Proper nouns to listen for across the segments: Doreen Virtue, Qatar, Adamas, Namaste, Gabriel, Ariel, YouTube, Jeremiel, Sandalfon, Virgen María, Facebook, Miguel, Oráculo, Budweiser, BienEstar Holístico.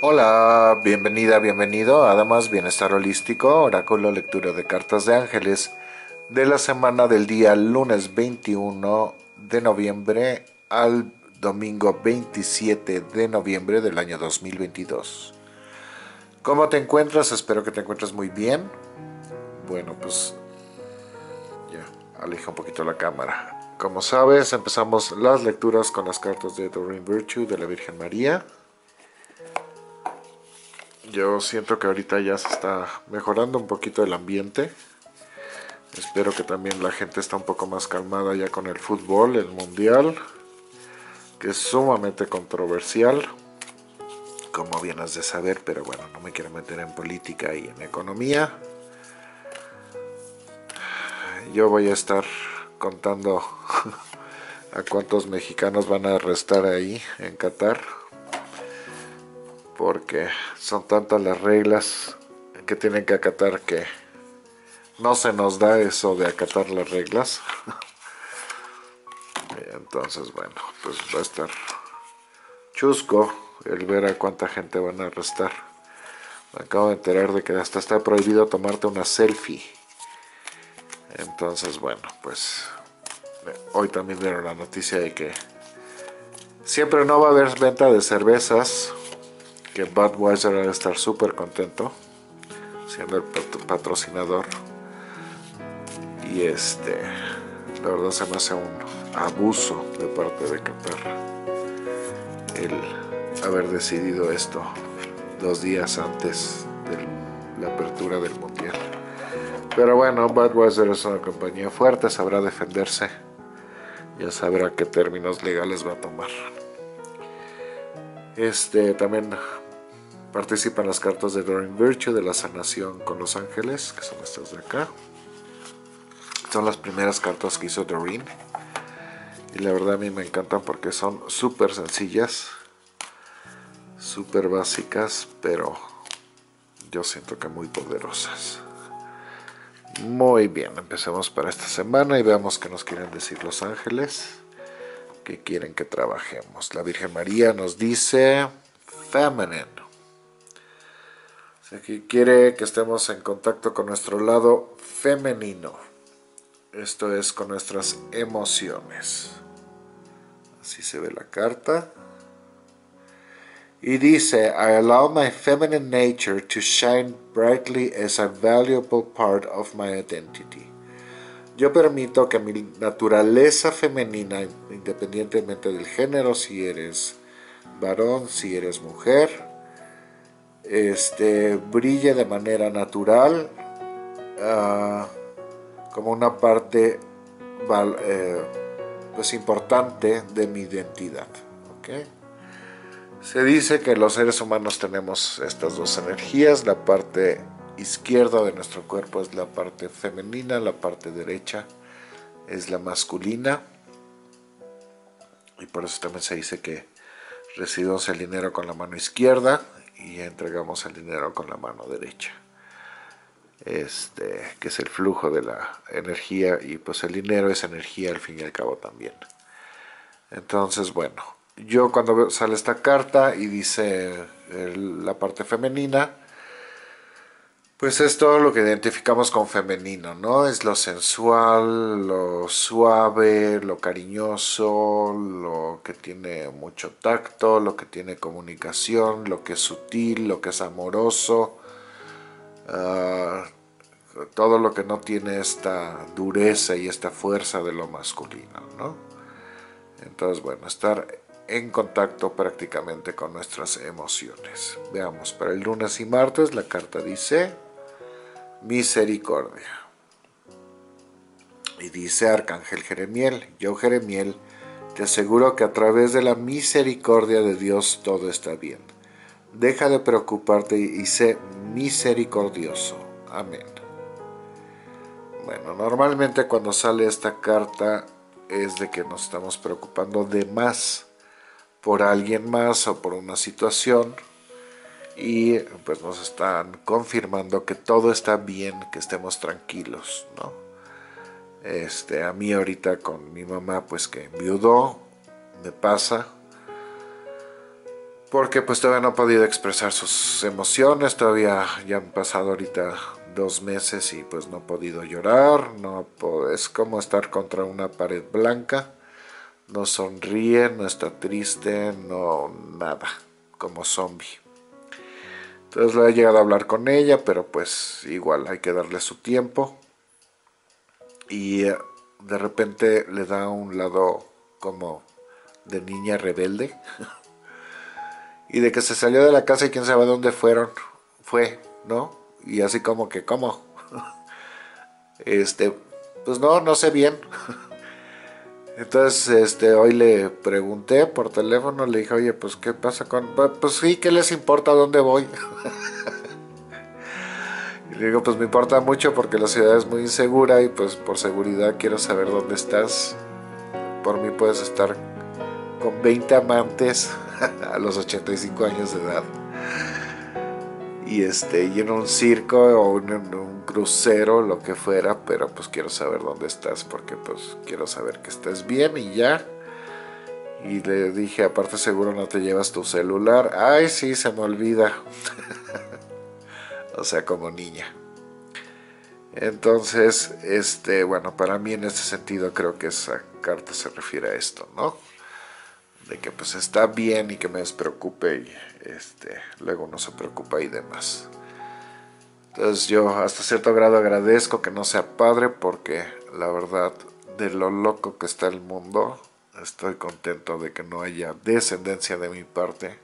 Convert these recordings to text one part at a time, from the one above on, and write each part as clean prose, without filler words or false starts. Hola, bienvenida, bienvenido a Adamas, BienEstar Holístico, Oráculo, lectura de cartas de ángeles de la semana del día lunes 21 de noviembre al domingo 27 de noviembre del año 2022. ¿Cómo te encuentras? Espero que te encuentres muy bien. Bueno, pues ya, aleja un poquito la cámara. Como sabes, empezamos las lecturas con las cartas de Doreen Virtue de la Virgen María. Yo siento que ahorita ya se está mejorando un poquito el ambiente. Espero que también la gente está un poco más calmada ya con el fútbol, el mundial, que es sumamente controversial, como bien has de saber, pero bueno, no me quiero meter en política y en economía. Yo voy a estar contando a cuántos mexicanos van a arrestar ahí en Qatar, porque son tantas las reglas que tienen que acatar que no se nos da eso de acatar las reglas. Entonces, bueno, pues va a estar chusco el ver a cuánta gente van a arrestar. Me acabo de enterar de que hasta está prohibido tomarte una selfie. Entonces, bueno, pues hoy también dieron la noticia de que siempre no va a haber venta de cervezas, que Budweiser va a estar súper contento siendo el patrocinador, y la verdad se me hace un abuso de parte de Qatar el haber decidido esto 2 días antes de la apertura del mundial. Pero bueno, Budweiser es una compañía fuerte, sabrá defenderse, ya sabrá qué términos legales va a tomar. También participan las cartas de Doreen Virtue de la sanación con los ángeles, que son estas de acá. Son las primeras cartas que hizo Doreen y la verdad a mí me encantan porque son súper sencillas, súper básicas, pero yo siento que muy poderosas. Muy bien, empecemos para esta semana y veamos qué nos quieren decir los ángeles, que quieren que trabajemos. La Virgen María nos dice feminine, o sea, que quiere que estemos en contacto con nuestro lado femenino, esto es con nuestras emociones. Así se ve la carta y dice: I allow my feminine nature to shine brightly as a valuable part of my identity. Yo permito que mi naturaleza femenina, independientemente del género, si eres varón, si eres mujer, brille de manera natural, como una parte pues importante de mi identidad. ¿Okay? Se dice que los seres humanos tenemos estas dos energías, la parte izquierda de nuestro cuerpo es la parte femenina, la parte derecha es la masculina, y por eso también se dice que recibimos el dinero con la mano izquierda y entregamos el dinero con la mano derecha, que es el flujo de la energía, y pues el dinero es energía al fin y al cabo también. Entonces, bueno, yo cuando sale esta carta y dice la parte femenina, pues es todo lo que identificamos con femenino, ¿no? Es lo sensual, lo suave, lo cariñoso, lo que tiene mucho tacto, lo que tiene comunicación, lo que es sutil, lo que es amoroso, todo lo que no tiene esta dureza y esta fuerza de lo masculino, ¿no? Entonces, bueno, estar en contacto prácticamente con nuestras emociones. Veamos, para el lunes y martes la carta dice misericordia y dice arcángel Jeremiel: yo, Jeremiel, te aseguro que a través de la misericordia de Dios todo está bien. Deja de preocuparte y sé misericordioso. Amén. Bueno, normalmente cuando sale esta carta es de que nos estamos preocupando de más por alguien más o por una situación, y pues nos están confirmando que todo está bien, que estemos tranquilos, ¿no? A mí ahorita con mi mamá, pues que enviudó, me pasa porque pues todavía no ha podido expresar sus emociones, todavía ya han pasado ahorita 2 meses y pues no ha podido llorar, es como estar contra una pared blanca, no sonríe, no está triste, no nada, como zombie. Entonces le he llegado a hablar con ella, pero pues igual hay que darle su tiempo. Y de repente le da un lado como de niña rebelde. Y de que se salió de la casa y quién sabe dónde fue, ¿no? Y así como que, ¿cómo? Pues no sé bien. Entonces, hoy le pregunté por teléfono, le dije, oye, pues, ¿qué pasa con...? Pues sí, ¿qué les importa dónde voy? Y le digo, pues me importa mucho porque la ciudad es muy insegura y pues por seguridad quiero saber dónde estás. Por mí puedes estar con 20 amantes a los 85 años de edad. Y en un circo o en un crucero, lo que fuera, pero pues quiero saber dónde estás, porque pues quiero saber que estés bien y ya. Y le dije, aparte seguro no te llevas tu celular. Ay, sí, se me olvida. O sea, como niña. Entonces, bueno, para mí en ese sentido creo que esa carta se refiere a esto, ¿no? De que pues está bien y que me despreocupe y luego uno se preocupa y demás. Entonces yo hasta cierto grado agradezco que no sea padre, porque la verdad de lo loco que está el mundo, estoy contento de que no haya descendencia de mi parte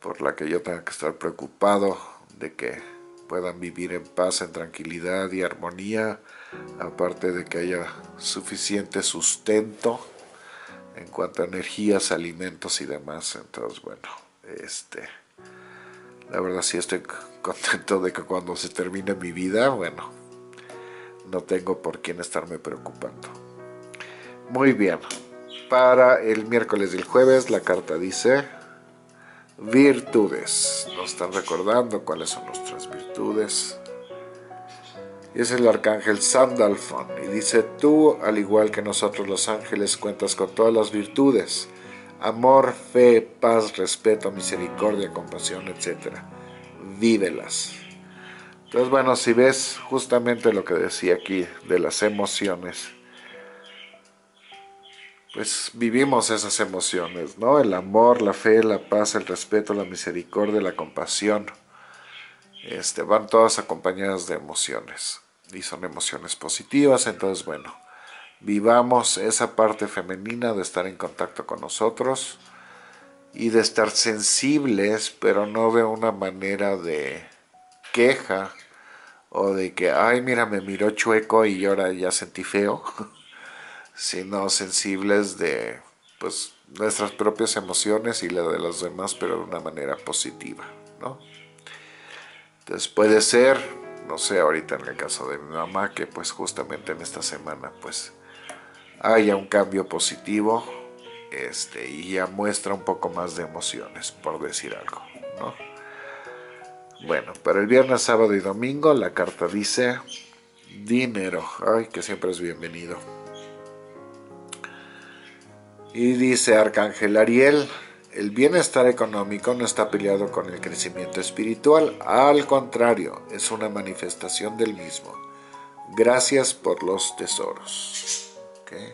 por la que yo tenga que estar preocupado, de que puedan vivir en paz, en tranquilidad y armonía, aparte de que haya suficiente sustento en cuanto a energías, alimentos y demás. Entonces, bueno, la verdad sí estoy contento de que cuando se termine mi vida, bueno, no tengo por quién estarme preocupando. Muy bien, para el miércoles y el jueves la carta dice virtudes. Nos están recordando cuáles son nuestras virtudes. Y es el arcángel Sandalfon, y dice, tú, al igual que nosotros los ángeles, cuentas con todas las virtudes, amor, fe, paz, respeto, misericordia, compasión, etc. Vívelas. Entonces, bueno, si ves justamente lo que decía aquí de las emociones, pues vivimos esas emociones, ¿no? El amor, la fe, la paz, el respeto, la misericordia, la compasión. Van todas acompañadas de emociones, y son emociones positivas. Entonces, bueno, vivamos esa parte femenina de estar en contacto con nosotros y de estar sensibles, pero no de una manera de queja o de que, ay, mira, me miró chueco y ahora ya sentí feo, sino sensibles de pues nuestras propias emociones y la de los demás, pero de una manera positiva, ¿no? Entonces puede ser, no sé, ahorita en el caso de mi mamá, que pues justamente en esta semana pues haya un cambio positivo, y ya muestra un poco más de emociones, por decir algo, ¿no? Bueno, para el viernes, sábado y domingo la carta dice dinero, ay, que siempre es bienvenido. Y dice arcángel Ariel, el bienestar económico no está peleado con el crecimiento espiritual, al contrario, es una manifestación del mismo. Gracias por los tesoros. ¿Okay?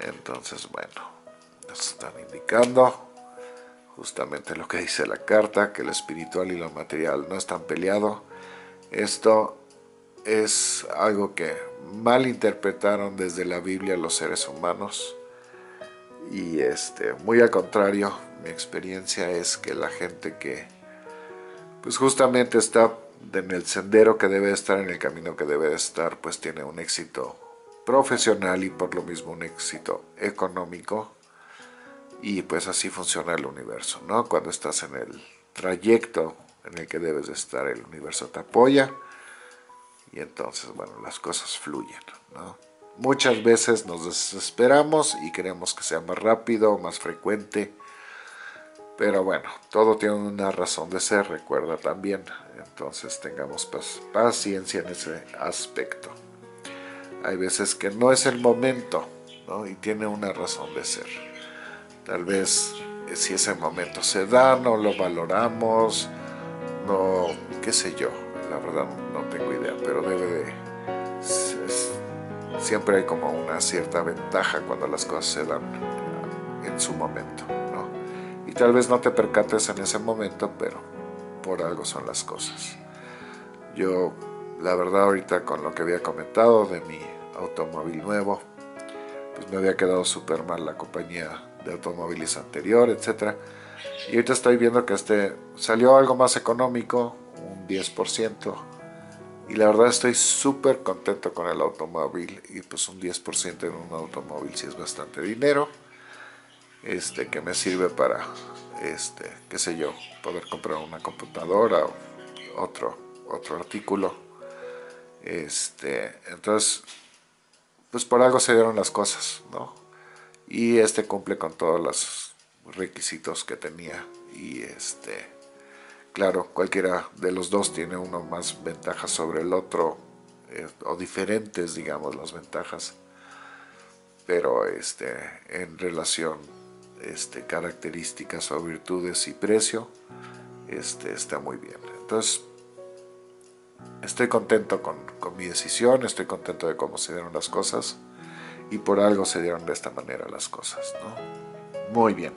Entonces, bueno, nos están indicando justamente lo que dice la carta, que lo espiritual y lo material no están peleados. Esto es algo que malinterpretaron desde la Biblia los seres humanos. Y muy al contrario, mi experiencia es que la gente que pues justamente está en el sendero que debe estar, en el camino que debe estar, pues tiene un éxito profesional y por lo mismo un éxito económico. Y pues así funciona el universo, ¿no? Cuando estás en el trayecto en el que debes estar, el universo te apoya y entonces, bueno, las cosas fluyen, ¿no? Muchas veces nos desesperamos y queremos que sea más rápido, más frecuente. Pero bueno, todo tiene una razón de ser, recuerda también. Entonces tengamos paciencia en ese aspecto. Hay veces que no es el momento, ¿no? Y tiene una razón de ser. Tal vez si ese momento se da, no lo valoramos, no, qué sé yo, la verdad no tengo idea, pero debe de, siempre hay como una cierta ventaja cuando las cosas se dan en su momento, ¿no? Y tal vez no te percates en ese momento, pero por algo son las cosas. Yo, la verdad, ahorita con lo que había comentado de mi automóvil nuevo, pues me había quedado súper mal la compañía de automóviles anterior, etc. Y ahorita estoy viendo que salió algo más económico, un 10%. Y la verdad estoy súper contento con el automóvil. Y pues un 10% en un automóvil sí es bastante dinero. Que me sirve para, qué sé yo, poder comprar una computadora o otro artículo. Entonces, pues por algo se dieron las cosas, ¿no? Y cumple con todos los requisitos que tenía. Y claro, cualquiera de los dos tiene uno más ventajas sobre el otro, o diferentes, digamos, las ventajas. Pero en relación, características o virtudes y precio, está muy bien. Entonces, estoy contento con mi decisión, estoy contento de cómo se dieron las cosas, y por algo se dieron de esta manera las cosas, ¿no? Muy bien.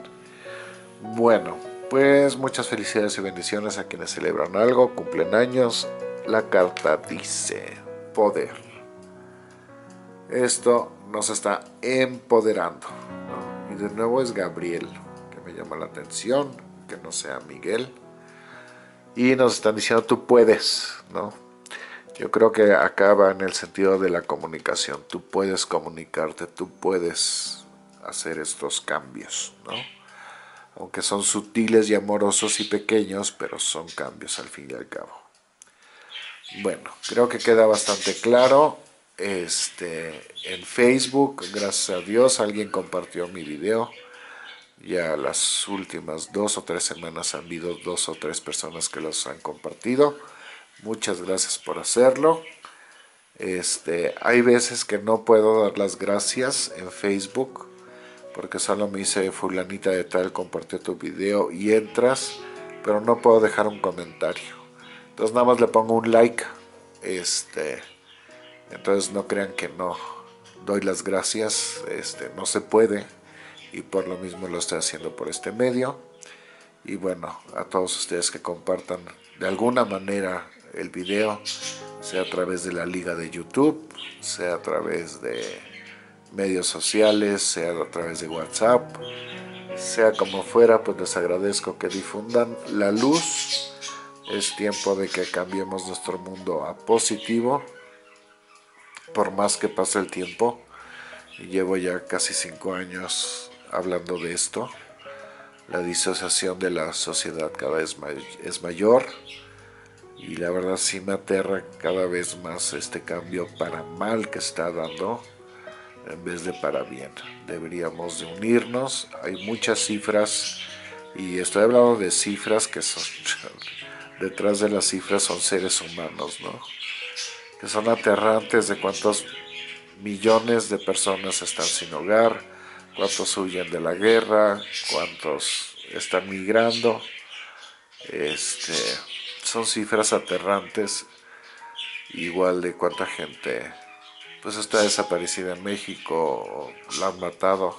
Bueno. Pues muchas felicidades y bendiciones a quienes celebran algo, cumplen años. La carta dice: poder. Esto nos está empoderando, ¿no? Y de nuevo es Gabriel, que me llama la atención, que no sea Miguel. Y nos están diciendo: tú puedes, ¿no? Yo creo que acaba en el sentido de la comunicación. Tú puedes comunicarte, tú puedes hacer estos cambios, ¿no? Aunque son sutiles y amorosos y pequeños, pero son cambios al fin y al cabo. Bueno, creo que queda bastante claro. En Facebook, gracias a Dios, alguien compartió mi video. Ya las últimas 2 o 3 semanas han habido 2 o 3 personas que los han compartido. Muchas gracias por hacerlo. Hay veces que no puedo dar las gracias en Facebook, porque solo me dice fulanita de tal, compartió tu video y entras, pero no puedo dejar un comentario. Entonces nada más le pongo un like. Entonces no crean que no doy las gracias, no se puede, y por lo mismo lo estoy haciendo por este medio. Y bueno, a todos ustedes que compartan de alguna manera el video, sea a través de la liga de YouTube, sea a través de medios sociales, sea a través de WhatsApp, sea como fuera, pues les agradezco que difundan la luz. Es tiempo de que cambiemos nuestro mundo a positivo. Por más que pase el tiempo, llevo ya casi 5 años hablando de esto. La disociación de la sociedad cada vez es mayor, y la verdad sí me aterra cada vez más este cambio para mal que está dando, en vez de para bien. Deberíamos de unirnos. Hay muchas cifras, y estoy hablando de cifras que son detrás de las cifras son seres humanos, ¿no? Que son aterrantes, de cuántos millones de personas están sin hogar, cuántos huyen de la guerra, cuántos están migrando. Son cifras aterrantes, igual de cuánta gente pues está desaparecida en México, la han matado.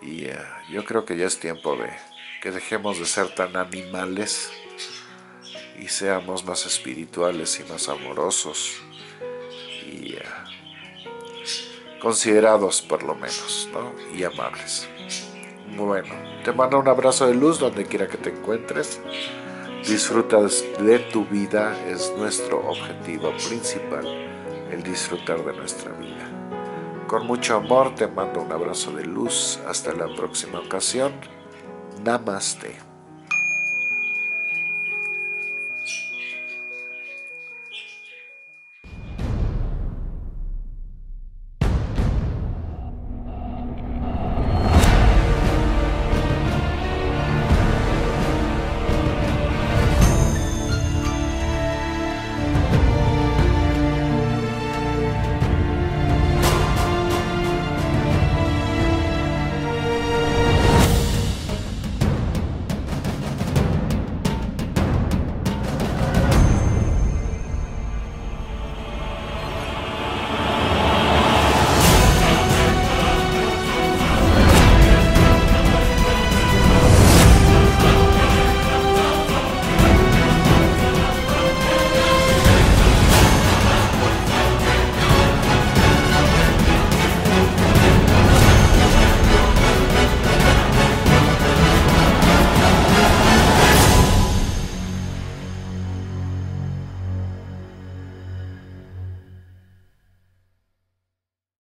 Y yo creo que ya es tiempo de que dejemos de ser tan animales y seamos más espirituales y más amorosos y considerados, por lo menos, ¿no? Y amables. Bueno, te mando un abrazo de luz donde quiera que te encuentres. Disfruta de tu vida, es nuestro objetivo principal, el disfrutar de nuestra vida. Con mucho amor te mando un abrazo de luz. Hasta la próxima ocasión. Namaste.